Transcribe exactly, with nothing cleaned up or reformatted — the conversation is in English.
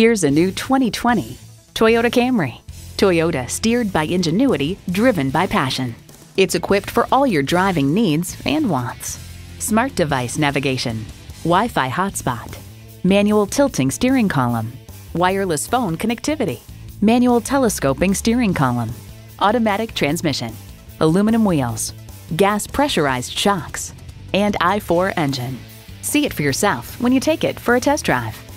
Here's a new twenty twenty Toyota Camry. Toyota, steered by ingenuity, driven by passion. It's equipped for all your driving needs and wants. Smart device navigation, Wi-Fi hotspot, manual tilting steering column, wireless phone connectivity, manual telescoping steering column, automatic transmission, aluminum wheels, gas pressurized shocks, and I four engine. See it for yourself when you take it for a test drive.